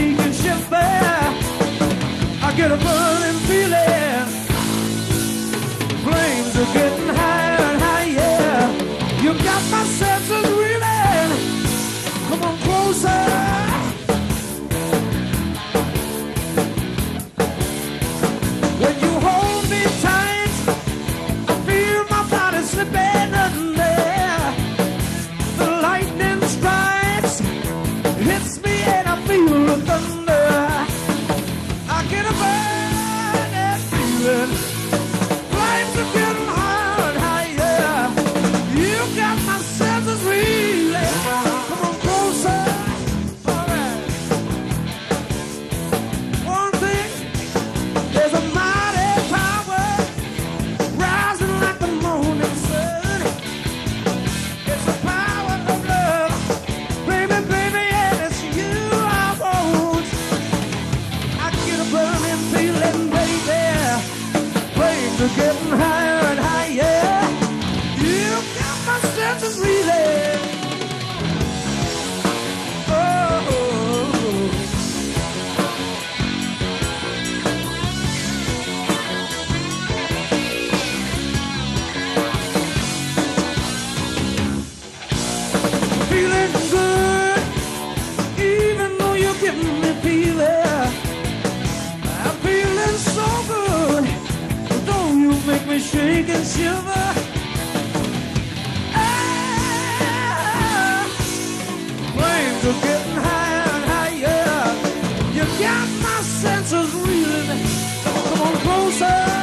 shake and shift there. I get a burning feeling. Flames are getting higher and higher. You got my senses reeling. Come on closer. Shake and shiver. Flames are getting higher and higher. You got my senses reeling. Come on closer.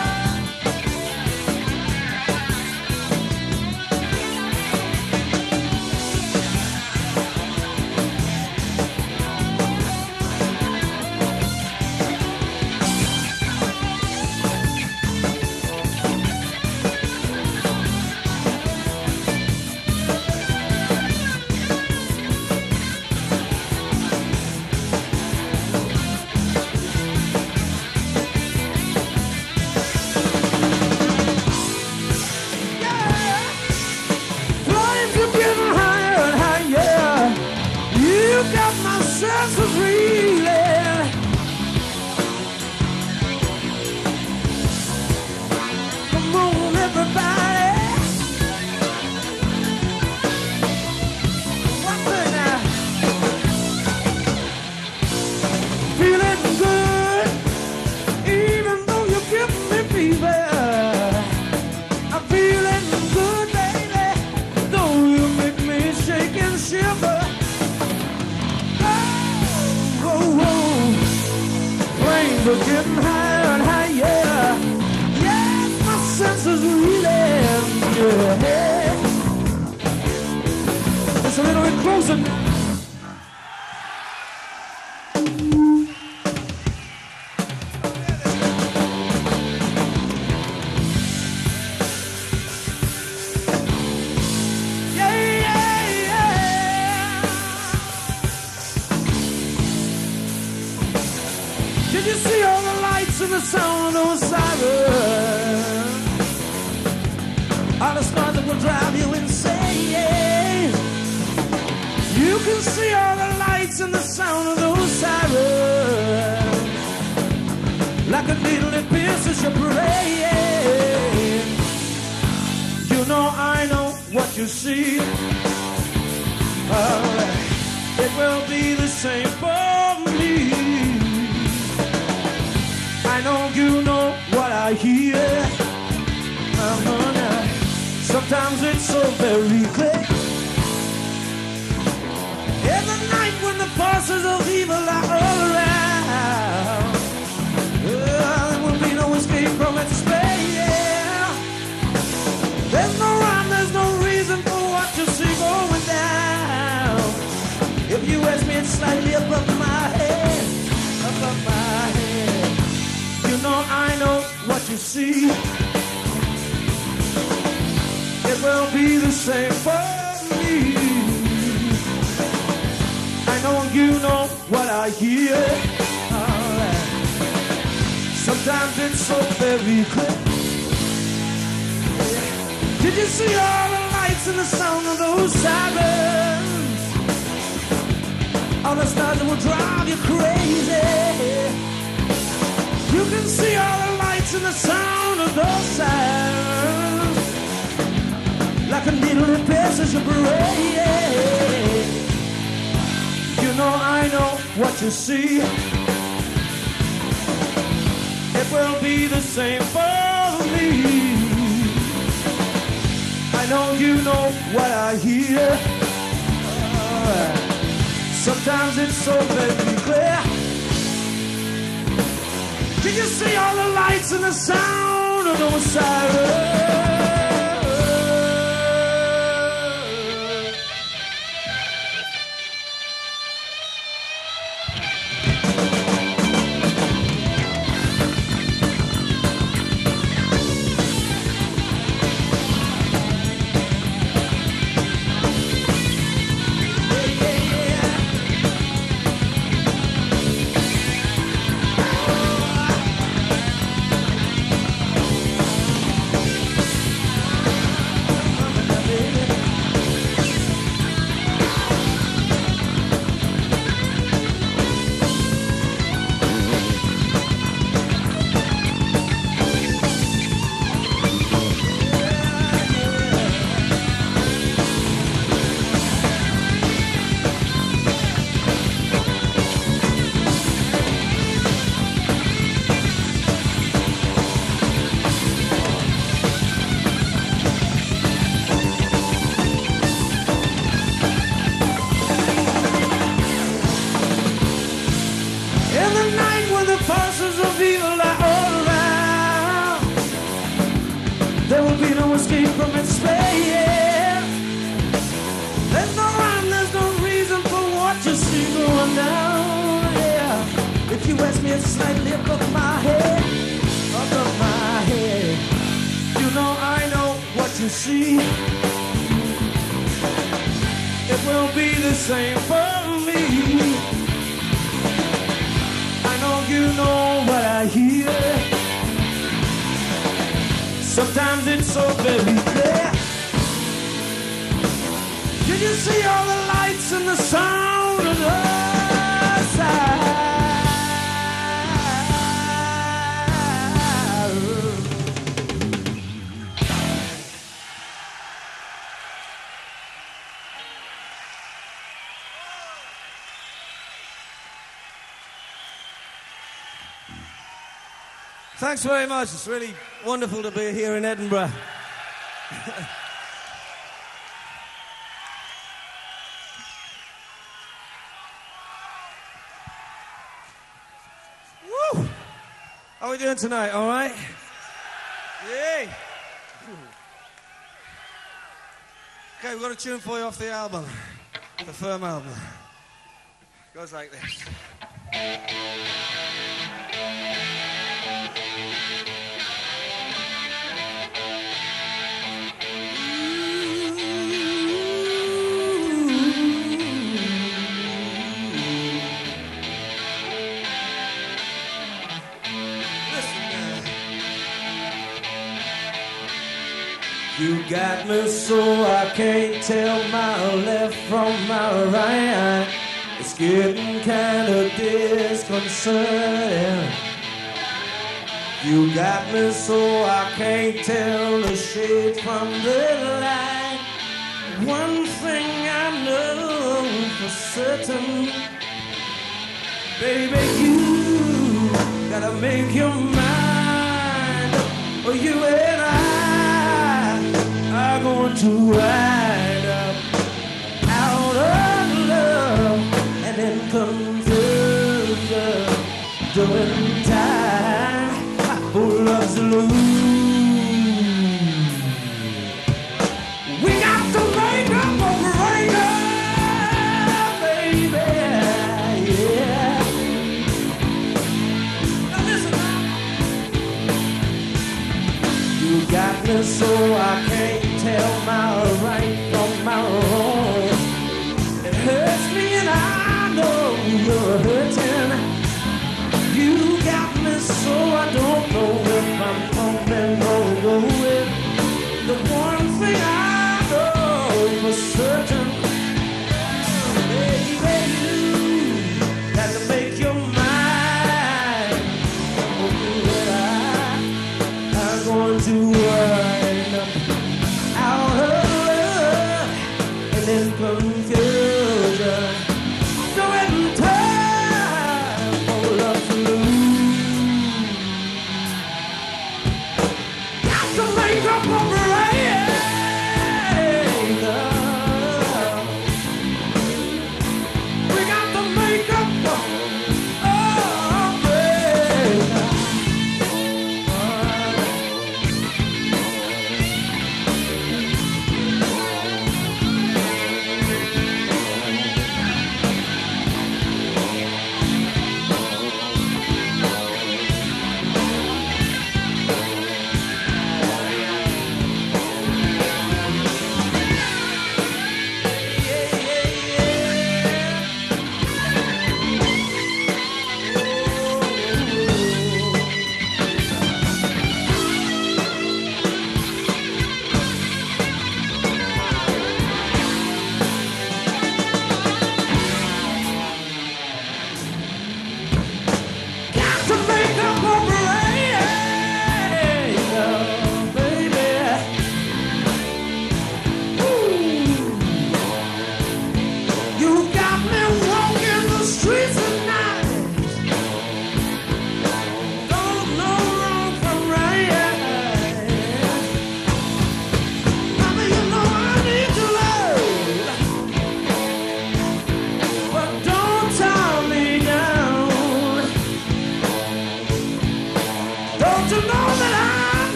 I all the stars that will drive you crazy. You can see all the lights and the sound of those sirens, like a needle that pierces your brain. You know I know what you see. It will be the same for me. I know you know what I hear. Sometimes it's so very clear. Did you see all the lights and the sound of those sirens? Thanks very much. It's really wonderful to be here in Edinburgh. Woo! How are we doing tonight? All right? Yay! Okay, we've got a tune for you off the album, the Firm album. It goes like this. You got me so I can't tell my left from my right. It's getting kind of disconcerting. You got me so I can't tell the shade from the light. One thing I know for certain, baby, you gotta make your mind up, or you and I are going to ride up out of love and then comes the doing time. Who loves to lose? We got to break up, baby, yeah. Now listen up. You got me so I can't tell my right from my wrong. It hurts me and I know you're hurting. You got me so I don't know if I'm coming or going. The one thing I know for certain, baby, you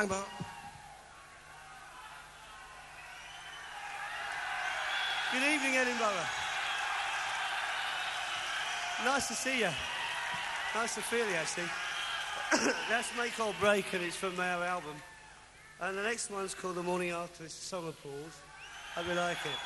Hang on. Good evening, Edinburgh. Nice to see you. Nice to feel you, actually. That's Make or Break, and it's from our album. And the next one's called The Morning After This Summer Pause. I hope you like it.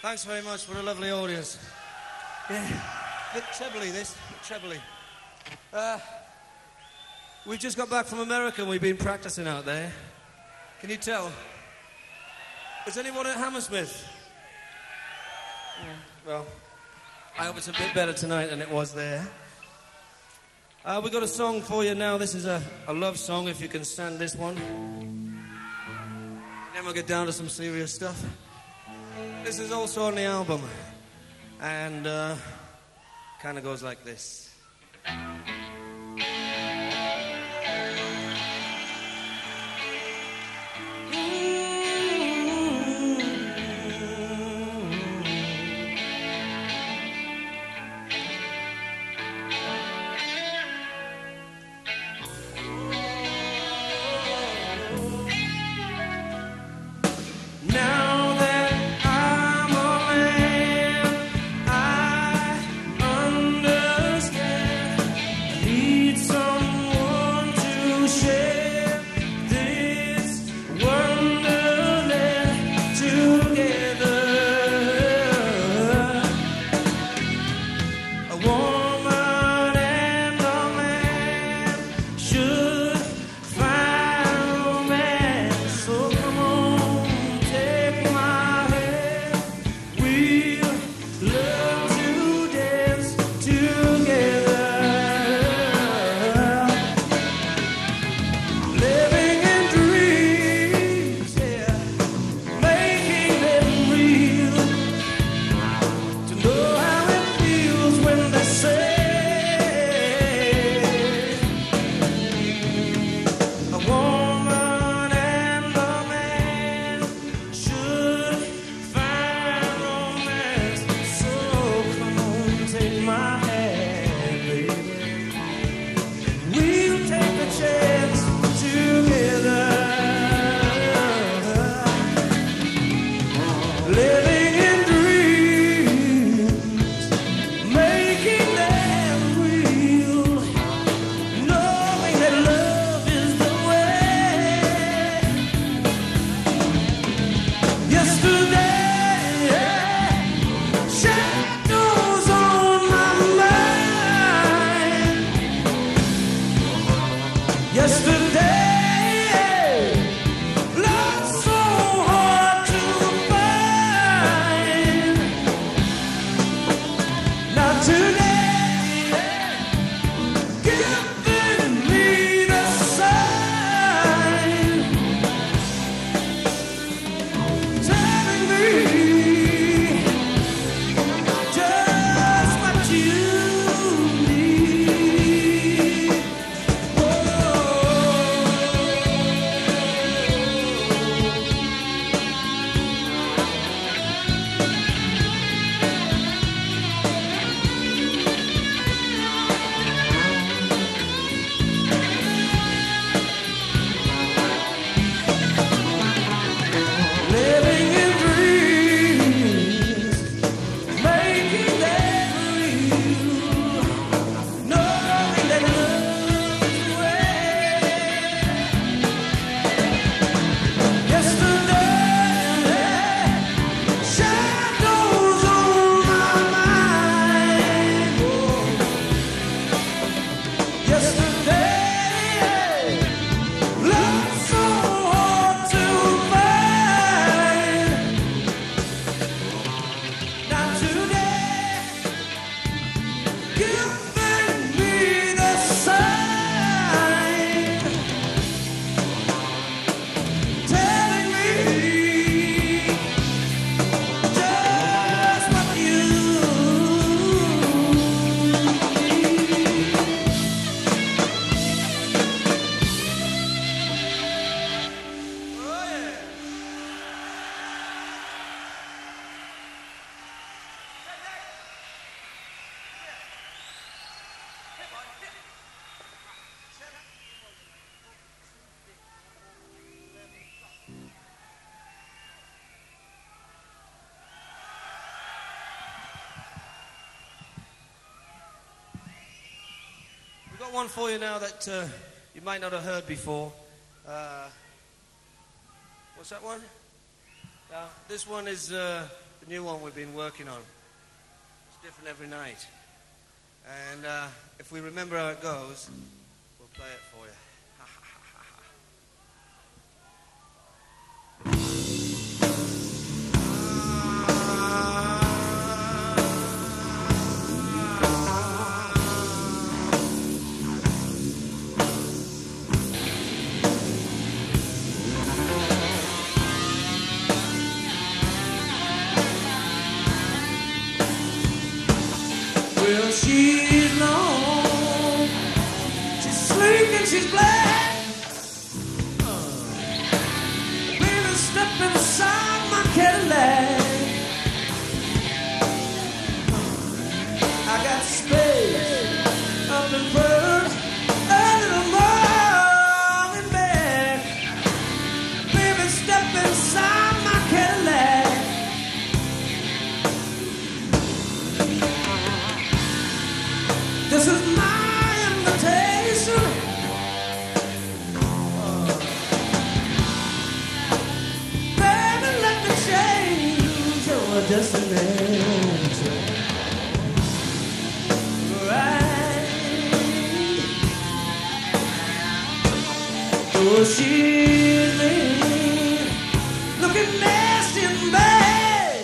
Thanks very much. What a lovely audience. Yeah. Bit trebly, this. Bit trebly. We've just got back from America and we've been practicing out there. Can you tell? Is anyone at Hammersmith? Yeah. Well, I hope it's a bit better tonight than it was there. We've got a song for you now. This is a love song, if you can stand this one. Then we'll get down to some serious stuff. This is also on the album. And kind of goes like this. I've got one for you now that you might not have heard before. What's that one? This one is the new one we've been working on. It's different every night. And if we remember how it goes, we'll play it for you. She's long, she's sleek and she's black. Baby, step inside my Cadillac. I got space up in front, a little more than back. Baby, step inside my Cadillac. This is my invitation. Baby, let me change your destination. Right. Oh, she's lean, looking nasty and bad.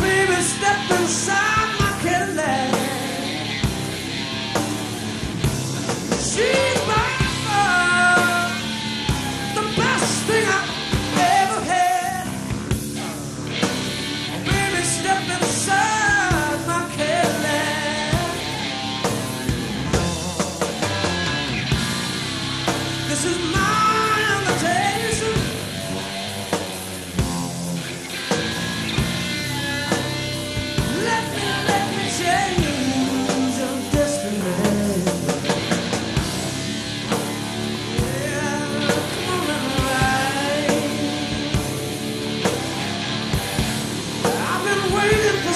Baby, step inside. She's by far the best thing I've ever had. Baby, step inside my Cadillac. This is my invitation. Let me change.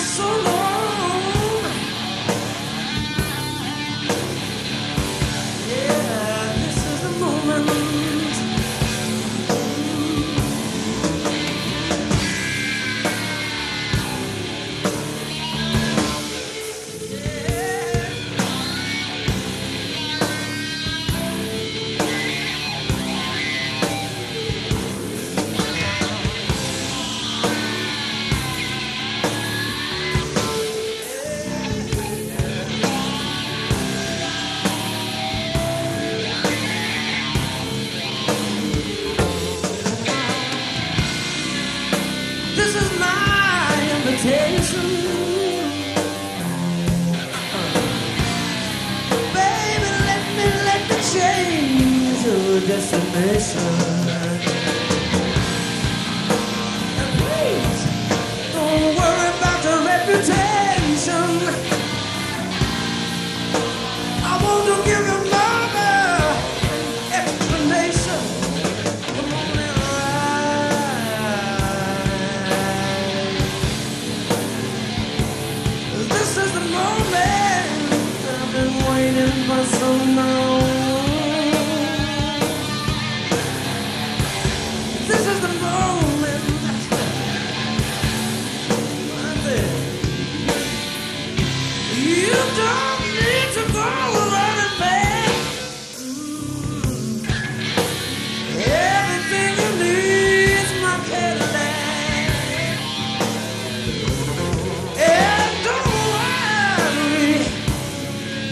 So long, yeah, this is the moment.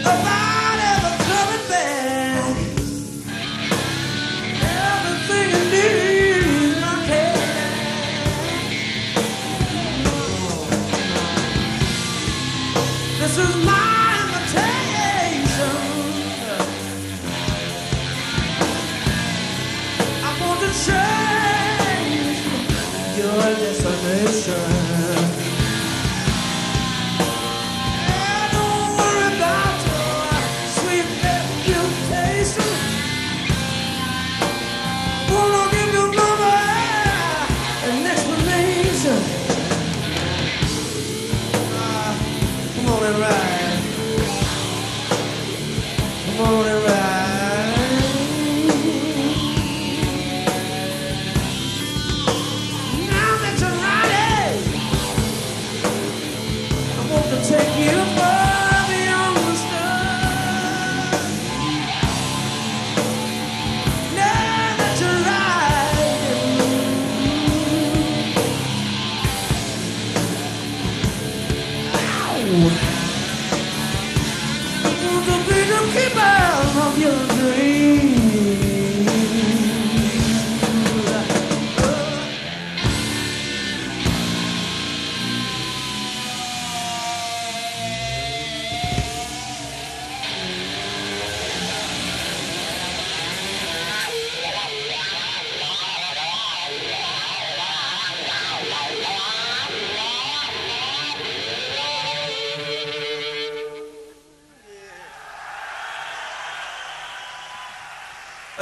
About ever coming back.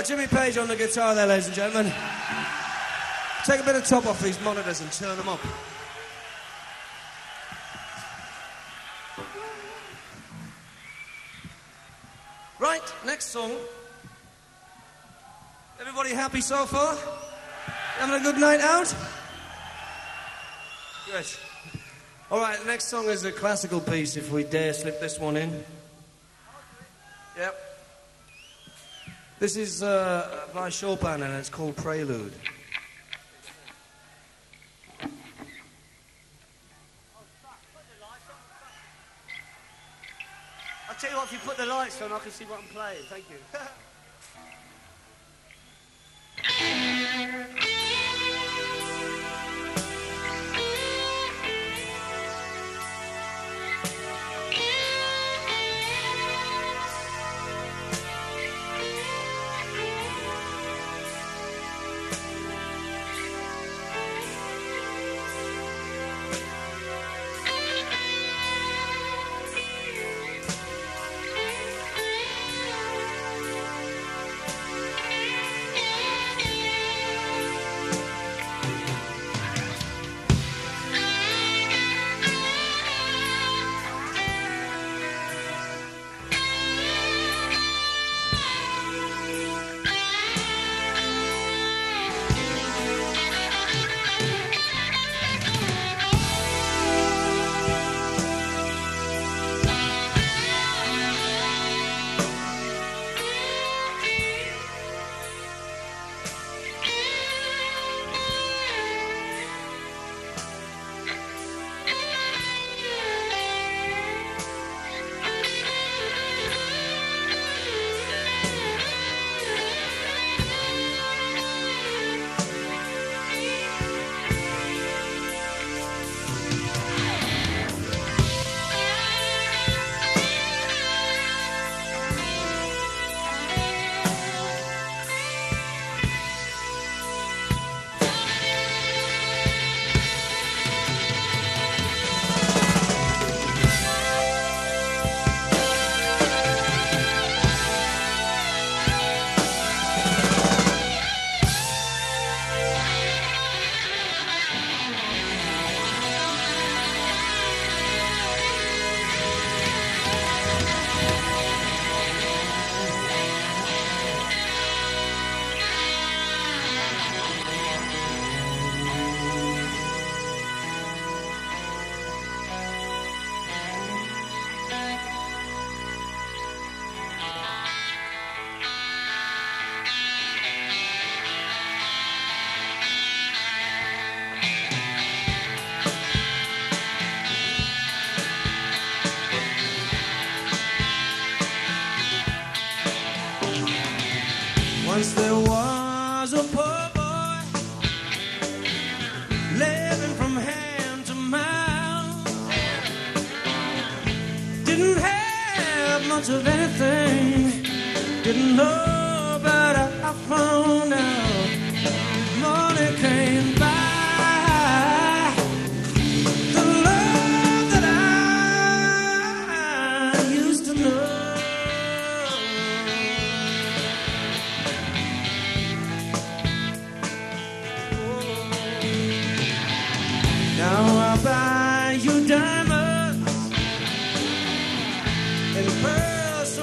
Jimmy Page on the guitar there, ladies and gentlemen. Take a bit of top off these monitors and turn them up. Right, next song. Everybody happy so far? Having a good night out? Good. All right, the next song is a classical piece, if we dare slip this one in. Yep. This is by Chopin, and it's called Prelude. I'll tell you what, if you put the lights on, I can see what I'm playing. Thank you. Diamonds and pearls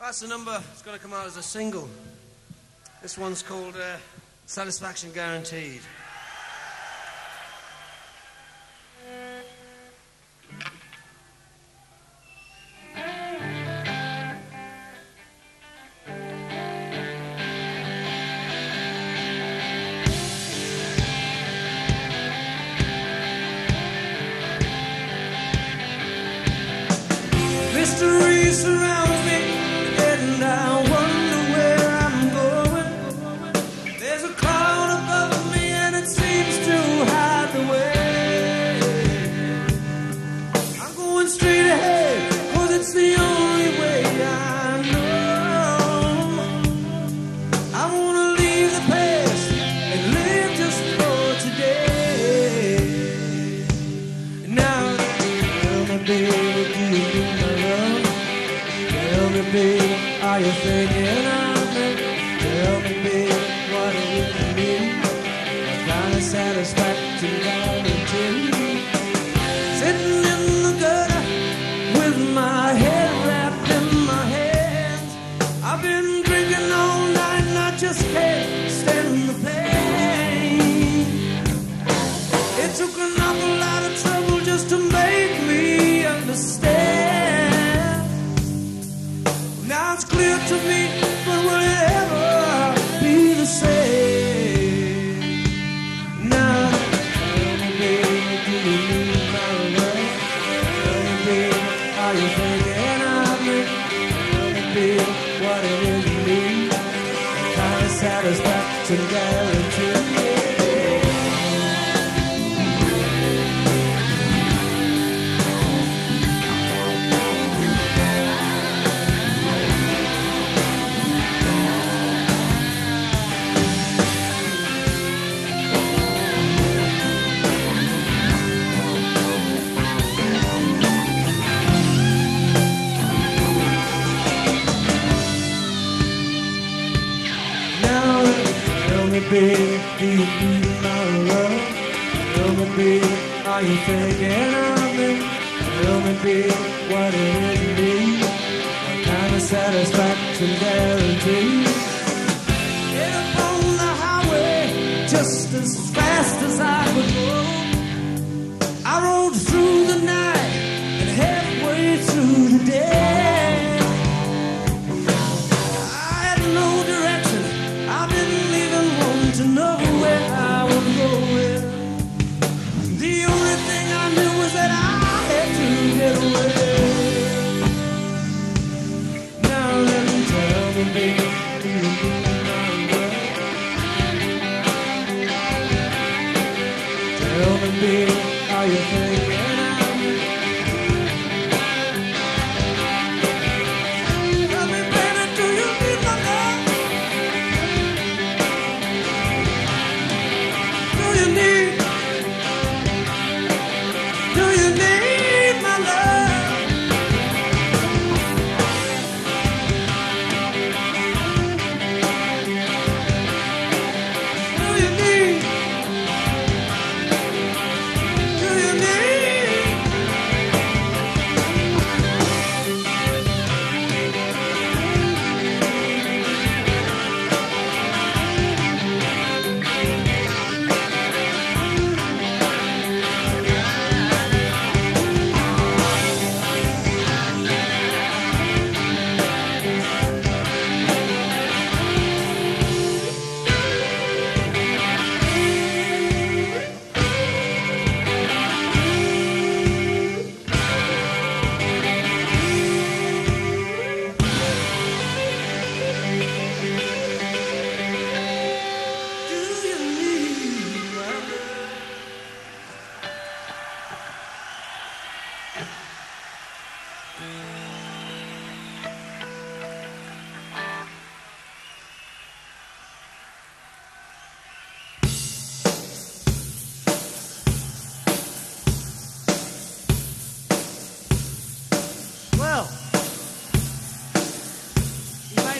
That's the number. It's going to come out as a single. This one's called Satisfaction Guaranteed. Mystery surrounds me. Are you thinking of me? Tell me, baby, what do you mean? I find a satisfaction guaranteed. Sitting in the gutter with my head wrapped in my hands. I've been drinking all night and I just can't stand the pain. It took an awful lot of trouble just to make me understand. Now it's clear to me, but will it ever be the same? Now, baby, do you need my love? Baby, are you thinking of me? Baby, what it is you need? Kind of satisfaction guaranteed. Baby, do you need my love? Tell me, baby, are you thinking of me? Tell me, baby, what it is you need? What kind of satisfaction guaranteed? Get up on the highway just as fast as I could go. I rode through the night and halfway through the day. Baby, do you need my love? Tell me, baby, are you thinking of me? Tell me, baby, do you need my love? Do you need my love?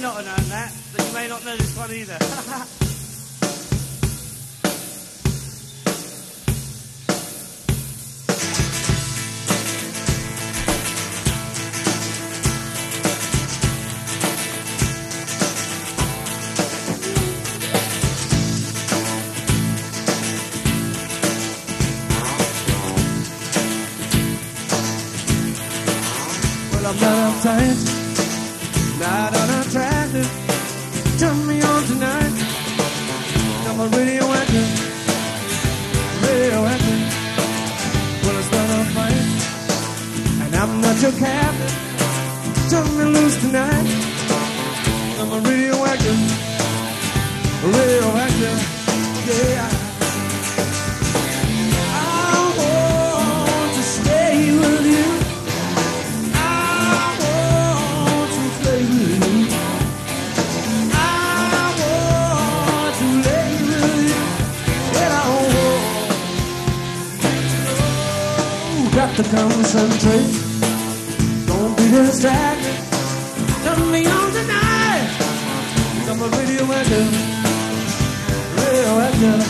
Not known that, but you may not know this one either. Well, I'm not uptight, not unattractive. Turn me on tonight. I'm a radioactive, radioactive. Well, it's not a fight, and I'm not your captain. Turn me loose tonight. I'm a radioactive, radioactive. Yeah. I want to stay with you. To concentrate, don't be distracted. Turn me on tonight. I'm a radioactive, radioactive. Oh,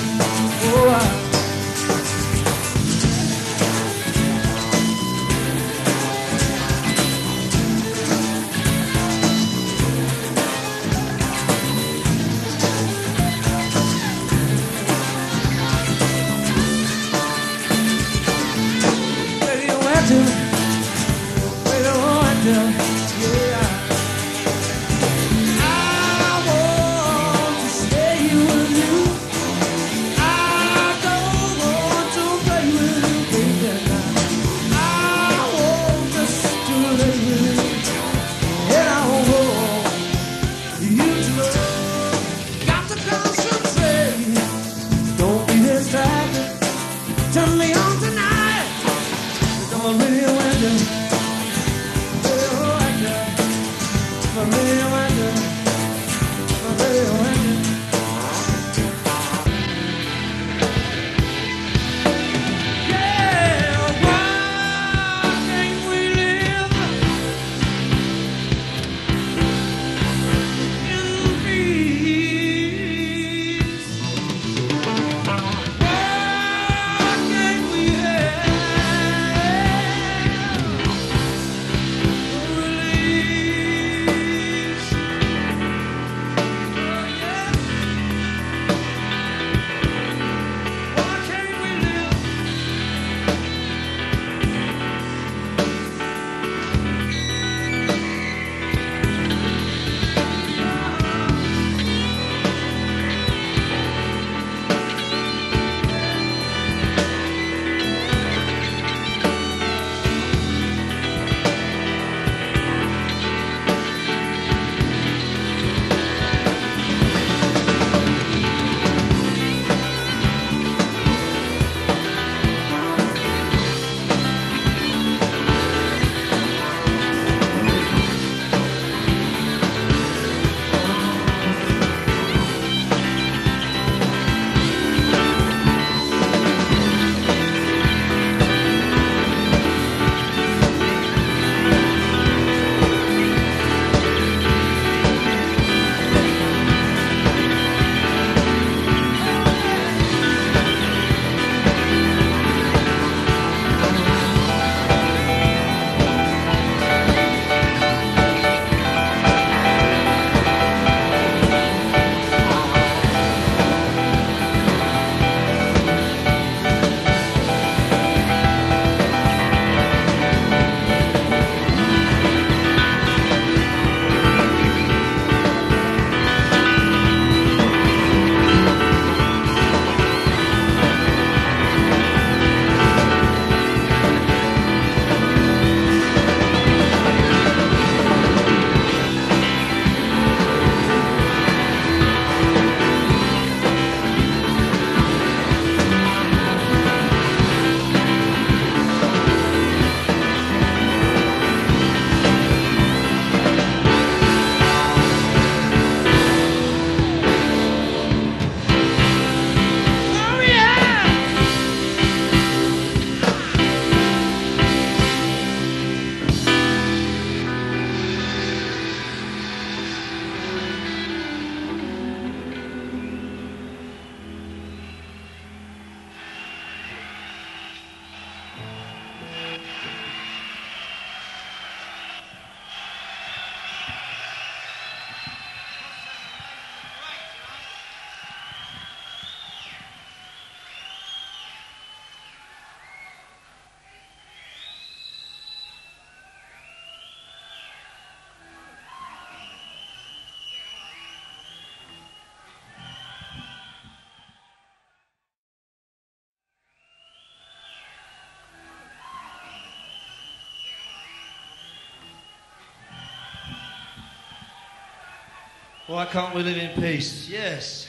Why can't we live in peace? Yes.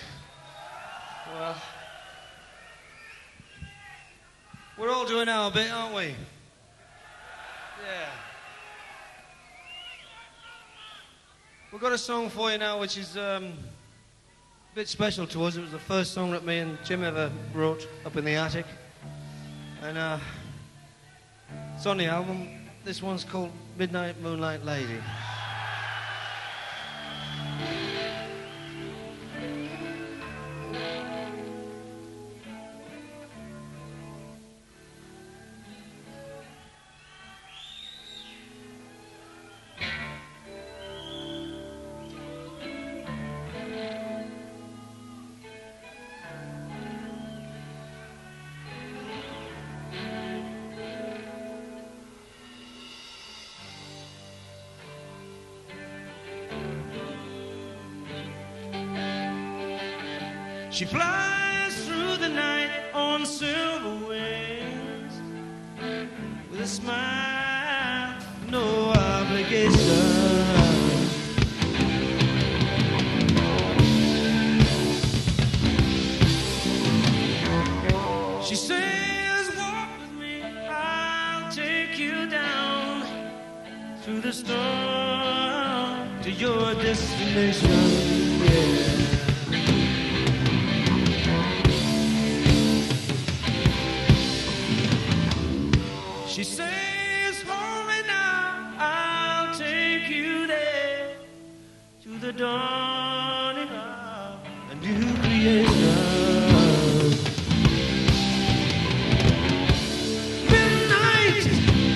Well, we're all doing our bit, aren't we? Yeah. We've got a song for you now which is a bit special to us. It was the first song that me and Jim ever wrote up in the attic. And it's on the album. This one's called Midnight Moonlight Lady. She flies through the night on silver wings with a smile, no obligation. She says, walk with me, I'll take you down through the storm to your destination, yeah. She says, hold me now, I'll take you there to the dawning of a new creation. Midnight,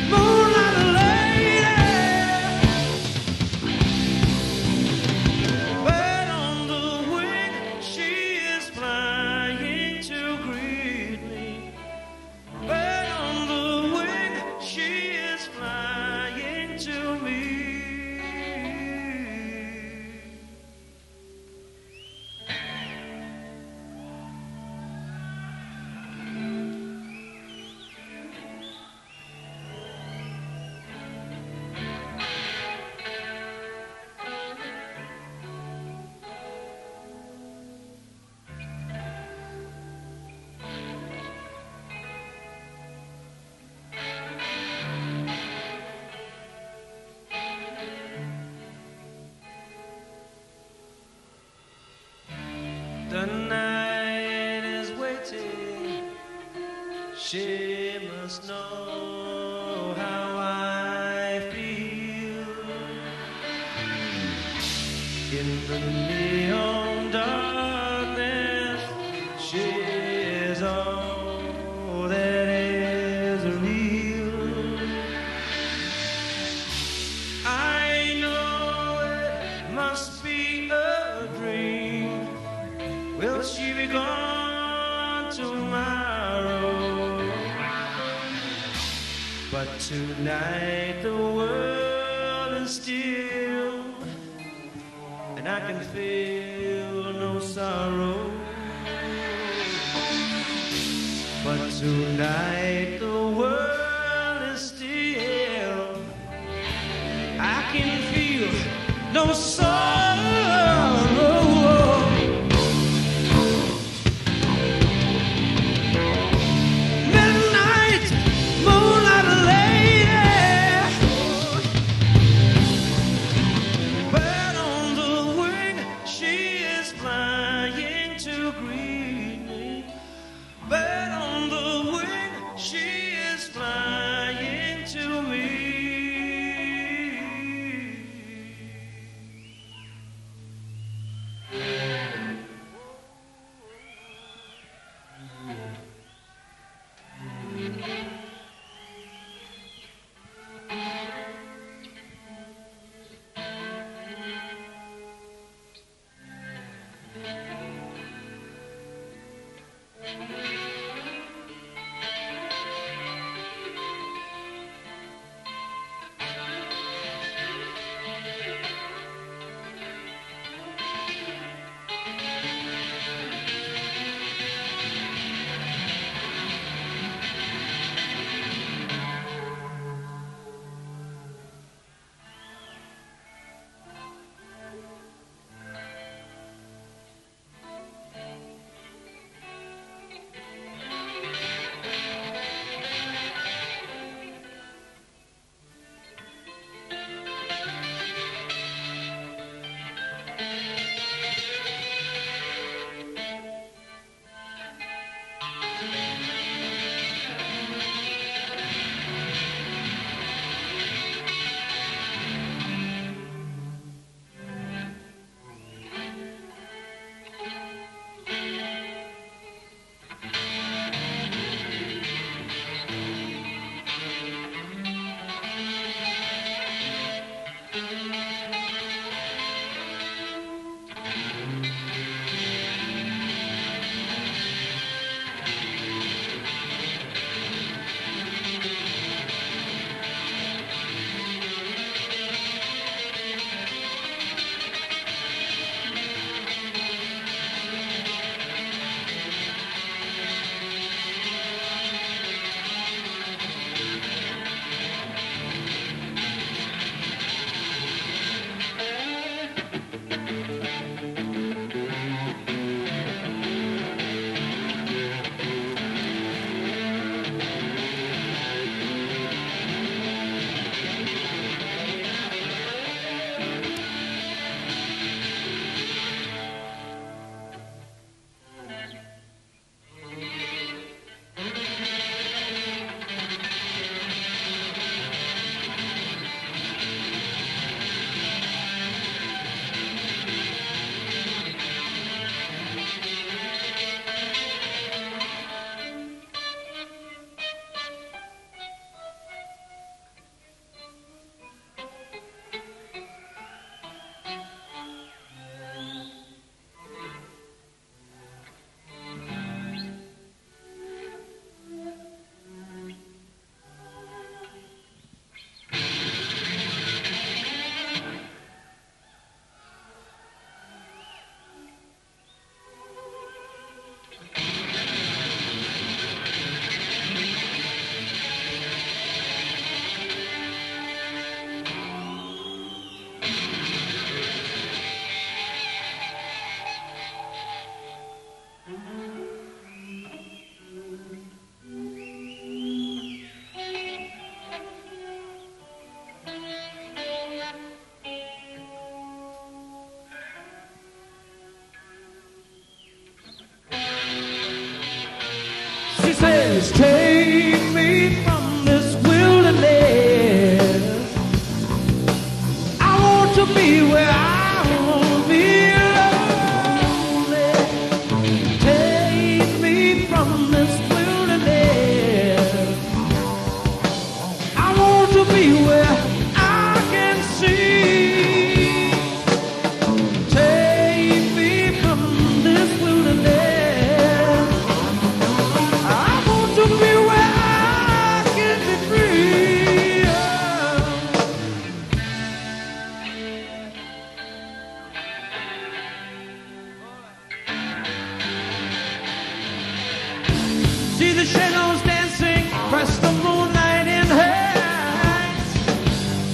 moonlight lady. But on the wing, she is flying to greet me. The night is waiting, she must know how I feel. In the neon darkness, she is all that is real. I know it must be a dream. Will she be gone tomorrow? But tonight the world is still, and I can feel no sorrow. But tonight the world is still, I can feel no sorrow.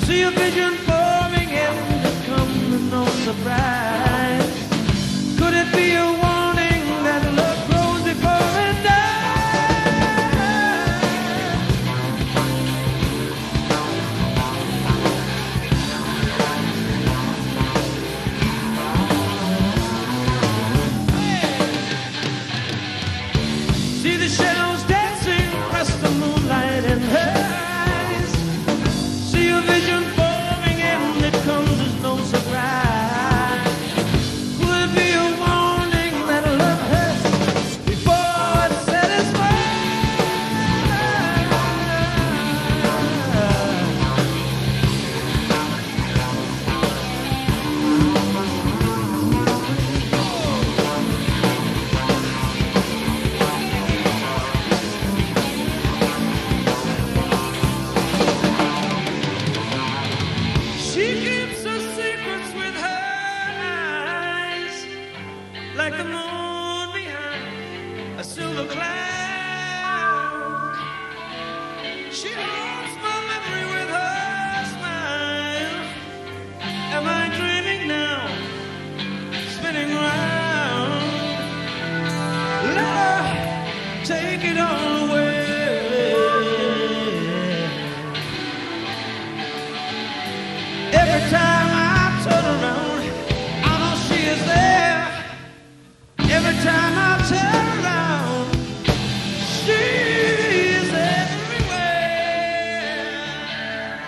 see a vision forming and it comes with no surprise. Could it be a warning that love grows before it dies? See the shadows dancing across the moonlight and her. Vision forming and it comes as no surprise. Could be a warning that love hurts before it satisfies. She keeps her secrets with her eyes, like the moon behind a silver cloud. She holds my memory with her smile. Am I dreaming now? Spinning round. Let her take it all away. Every time I turn around, I know she is there. Every time I turn around, she is everywhere. Midnight,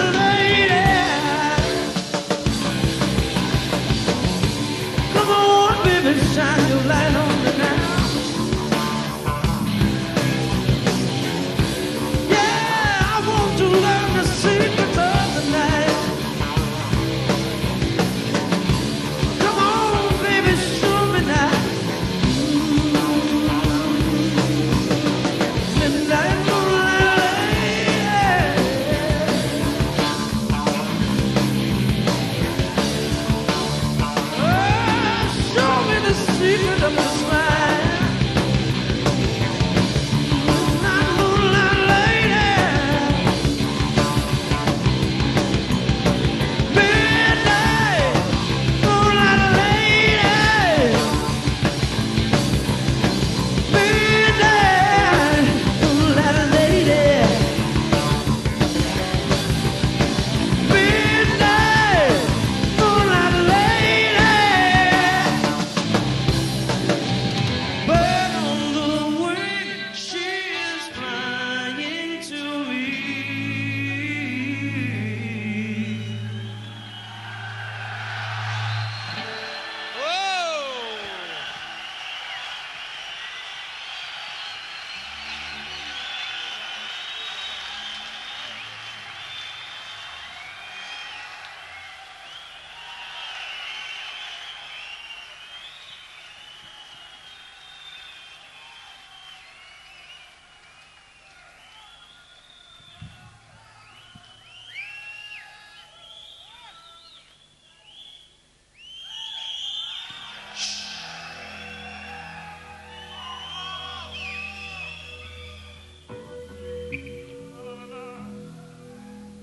moonlight lady. Come on, baby, shine your light on me now. Yeah, I want to learn the secrets of the night. Come on, baby, show me now. Midnight, moonlight lady. Oh, show me the secret of your smile. Moonlight, moonlight lady. Midnight, moonlight lady. Midnight, moonlight lady. Midnight, moonlight lady. But on the way, she is flying to me. Whoa!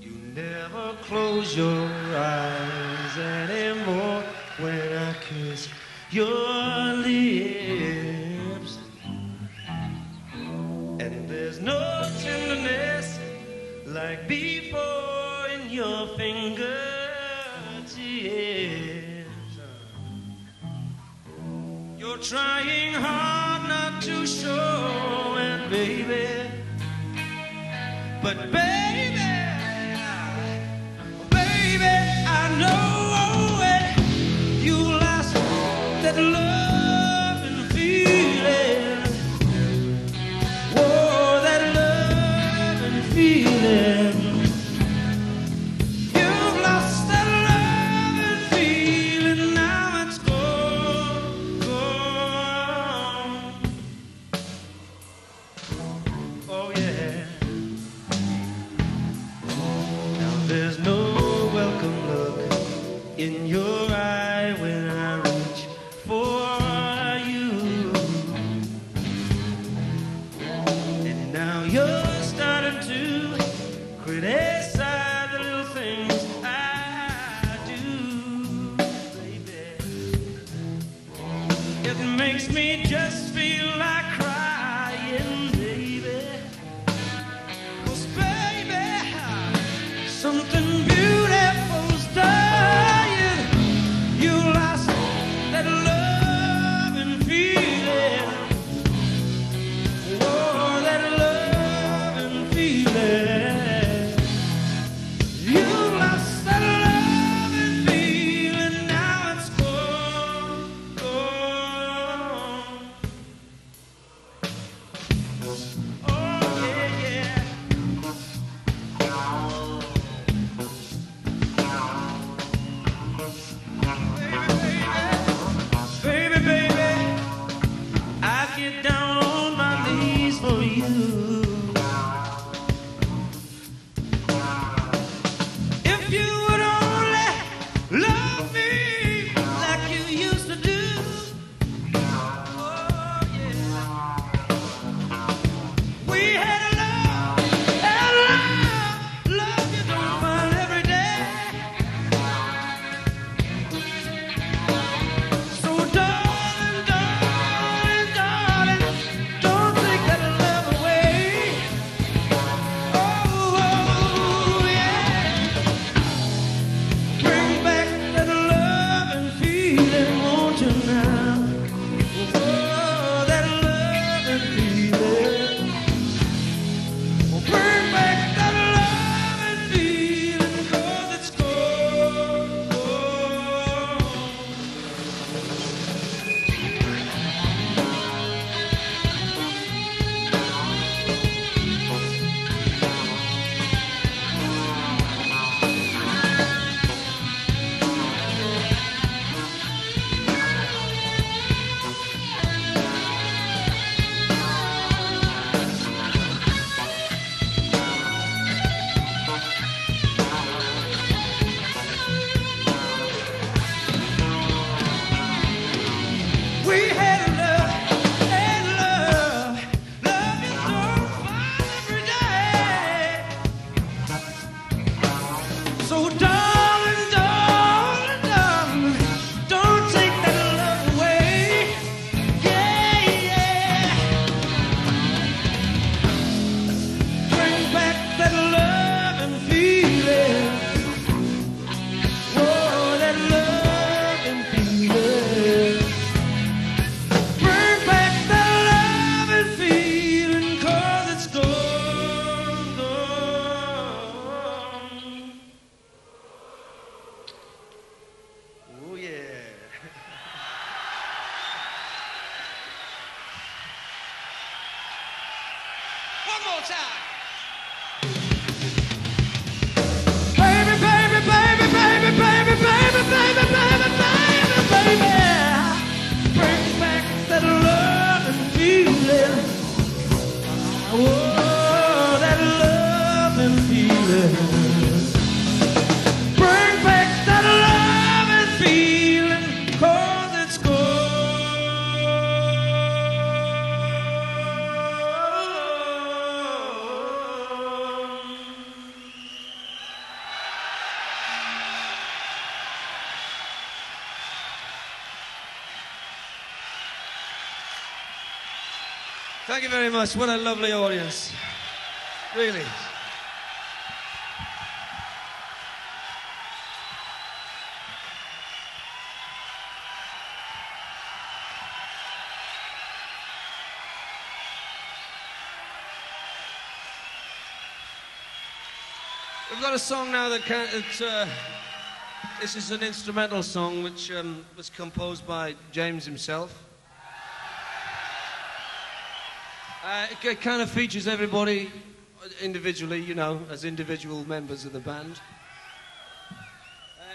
You never close your eyes anymore when I kiss your lips. And there's no tenderness like before in your fingertips. You're trying hard not to show it, baby. But baby, I know it. You lost that love and feeling. Oh, that love and feeling. You've lost that love and feeling. Now it's gone. Oh yeah. Thank you very much. What a lovely audience. Really. We've got a song now that can't... this is an instrumental song which was composed by James himself. It kind of features everybody individually, you know, as individual members of the band.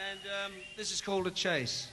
And this is called A Chase.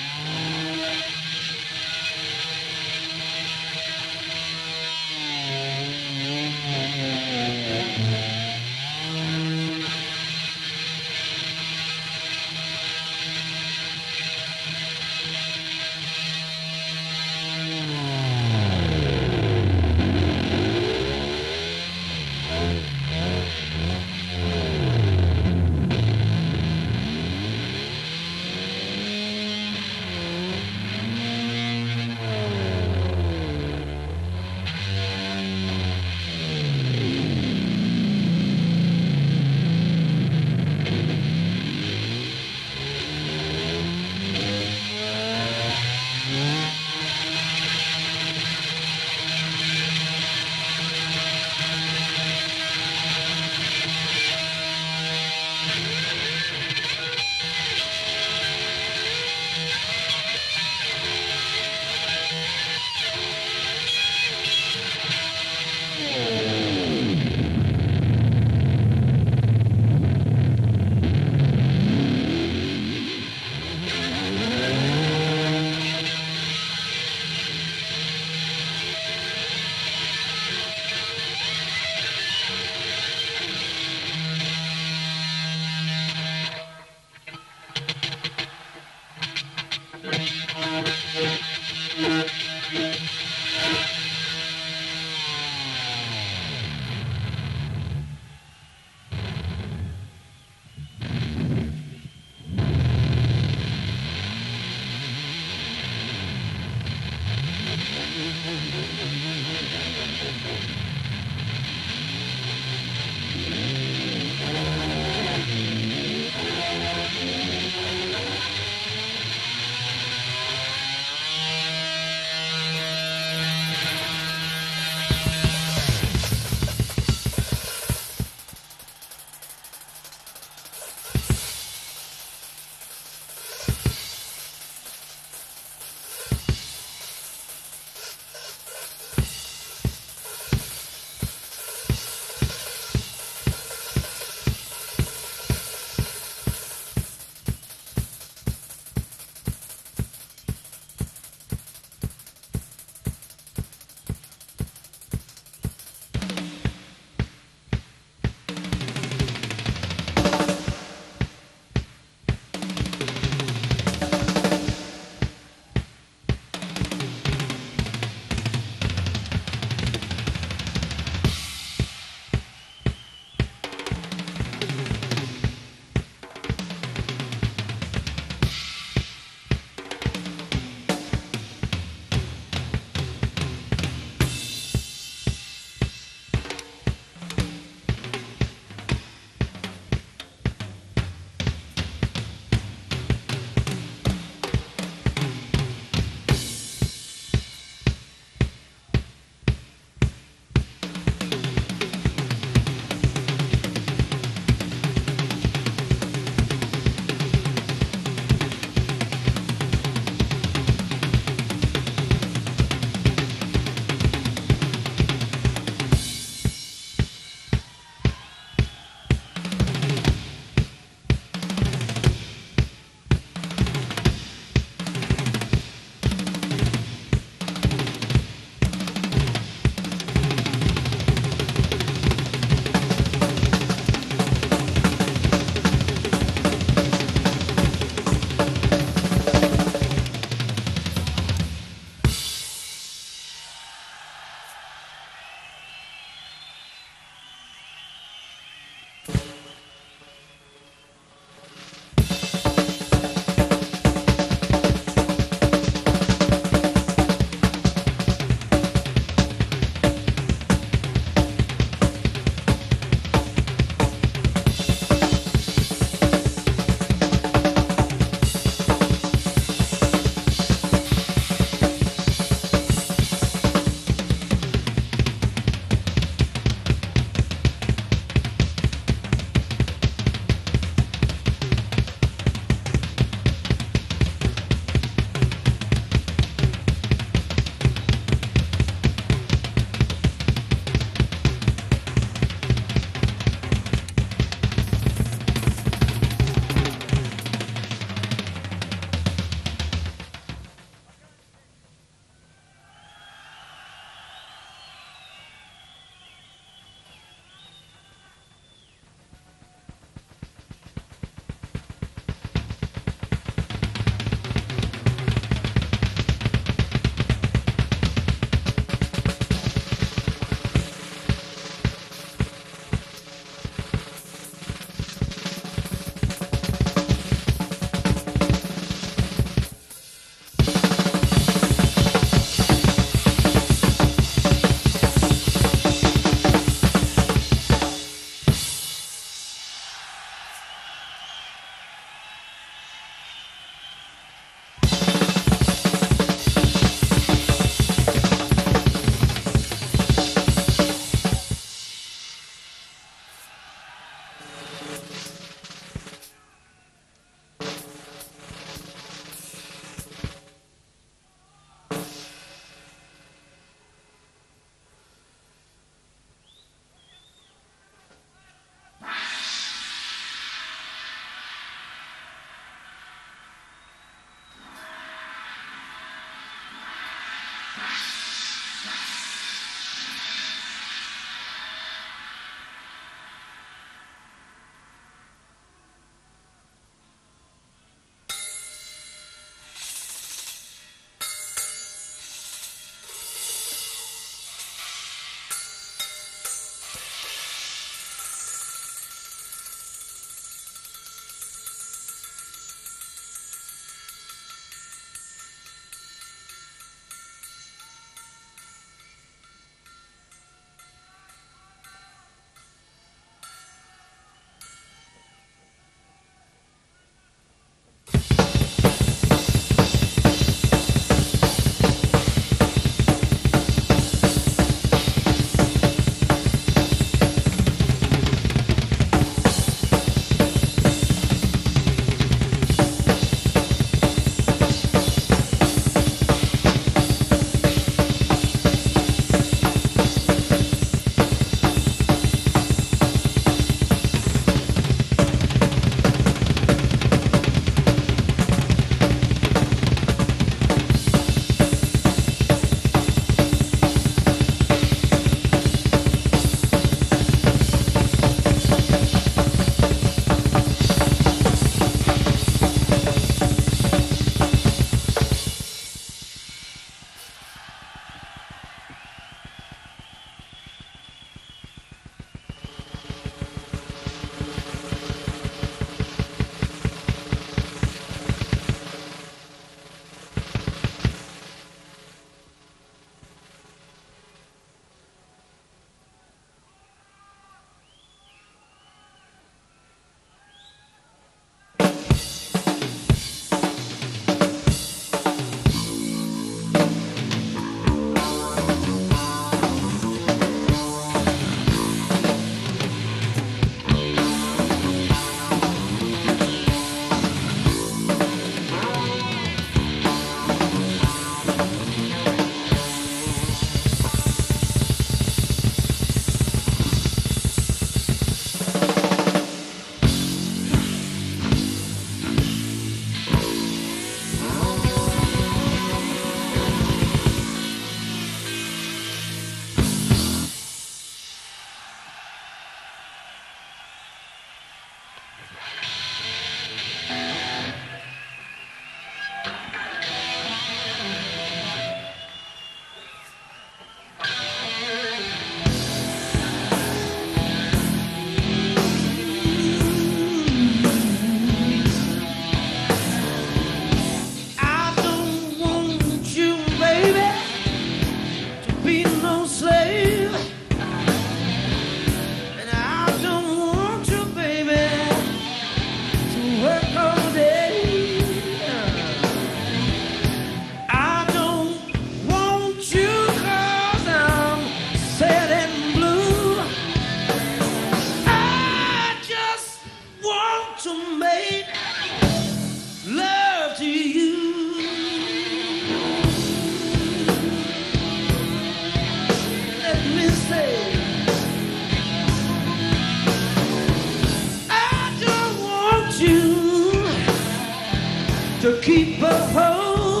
to keep us whole.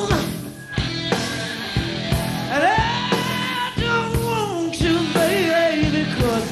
And I don't want you, baby, 'cause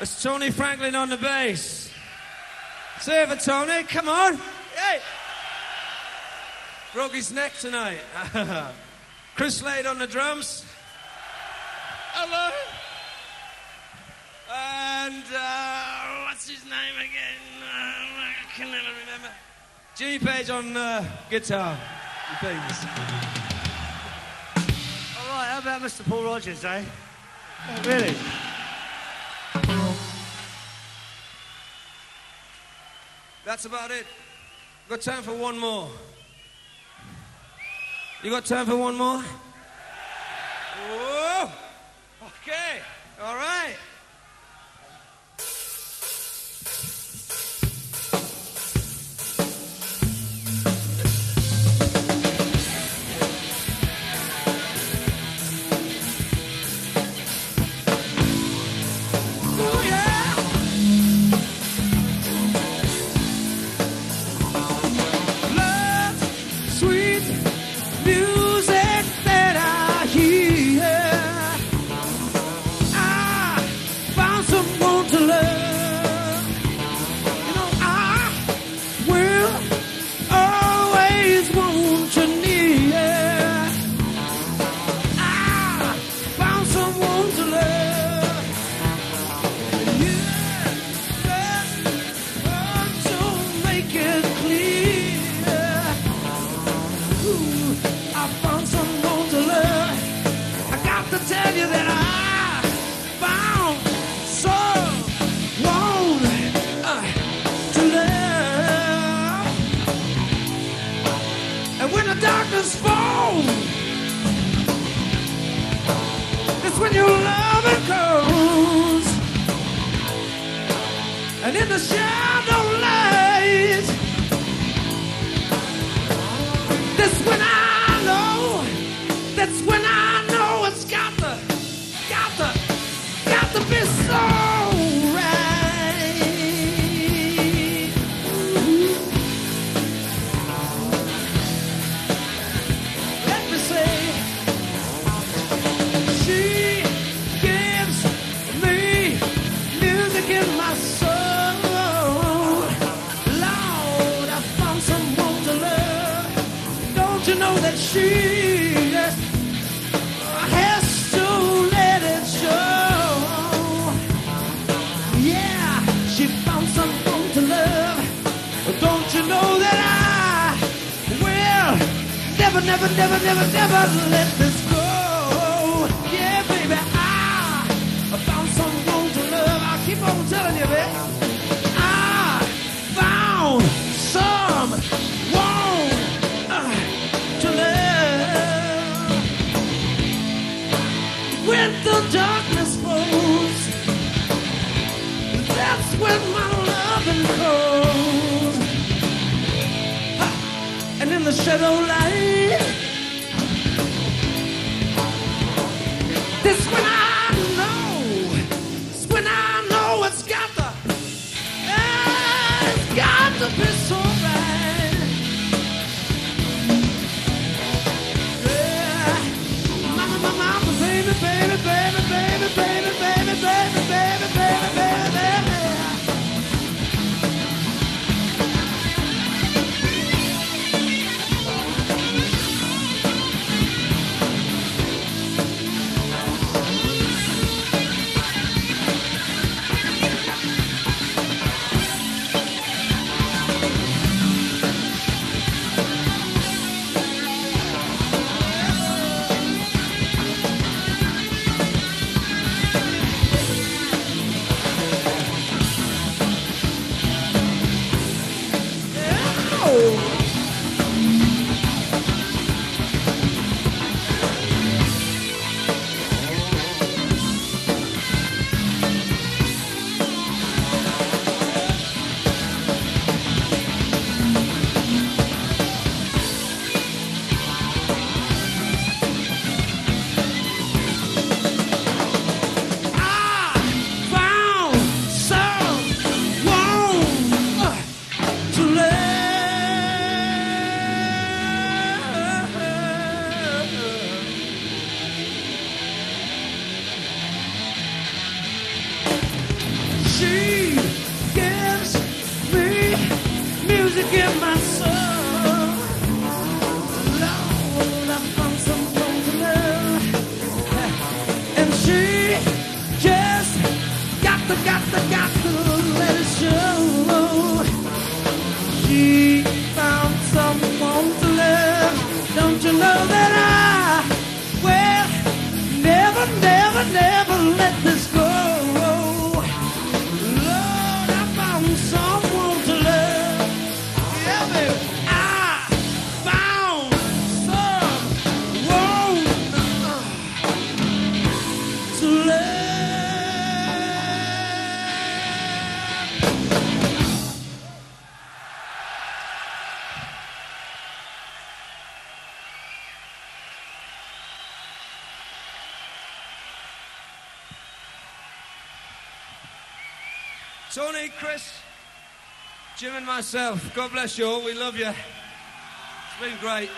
it's Tony Franklin on the bass. Say it for Tony, come on. Hey. Broke his neck tonight. Chris Slade on the drums. Hello. And what's his name again? I can never remember. Jimmy Page on guitar and things. All right, how about Mr. Paul Rodgers, eh? Oh, really? That's about it. Got time for one more? You got time for one more? Whoa! Okay, all right. Tony, Chris, Jim and myself, God bless you all. We love you. It's been great.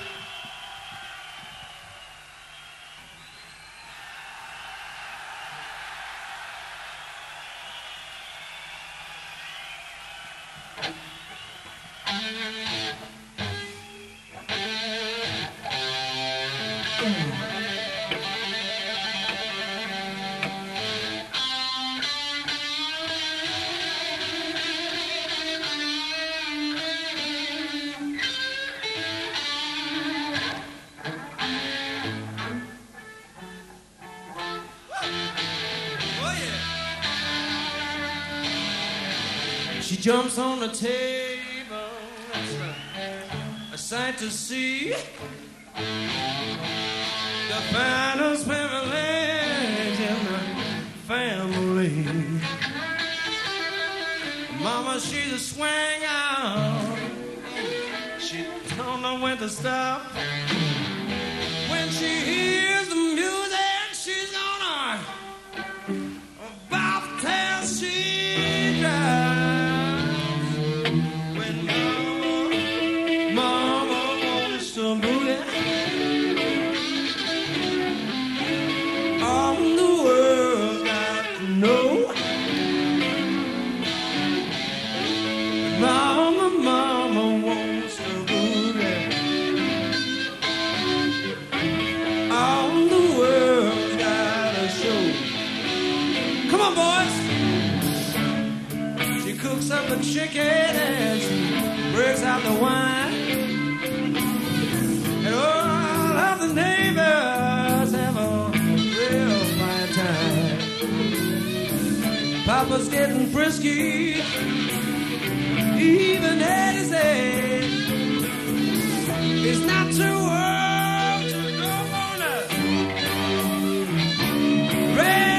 Jumps on the table, that's a sight to see. The finest privilege in the family. Mama, she's a swanger. She don't know when to stop. When she hears the music, she's gonna bop till she drives. Up the chicken and she breaks out the wine, and all of the neighbors have a real fine time. Papa's getting frisky, even at his age. It's not too old to go on a rampage.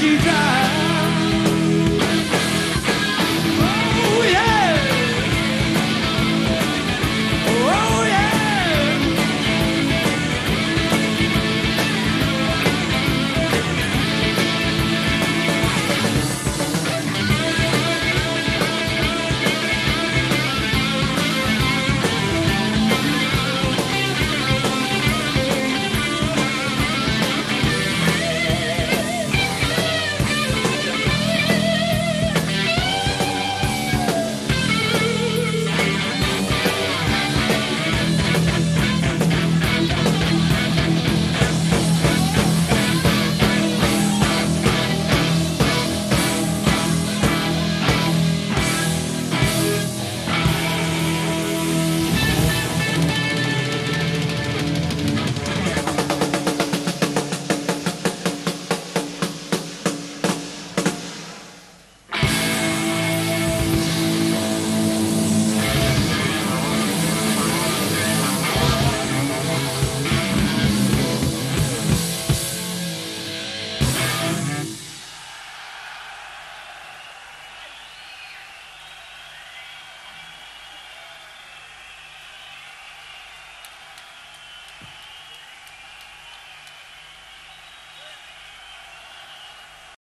she died.